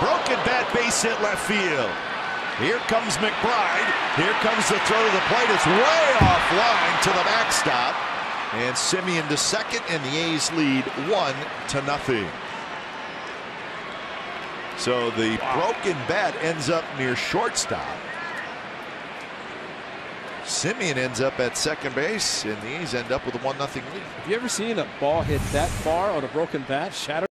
Broken bat, base hit left field. Here comes McBride. Here comes the throw to the plate. It's way offline to the backstop. And Semien to second, and the A's lead 1-0. So the broken bat ends up near shortstop. Semien ends up at second base, and the A's end up with a 1-0 lead. Have you ever seen a ball hit that far on a broken bat? Shatter.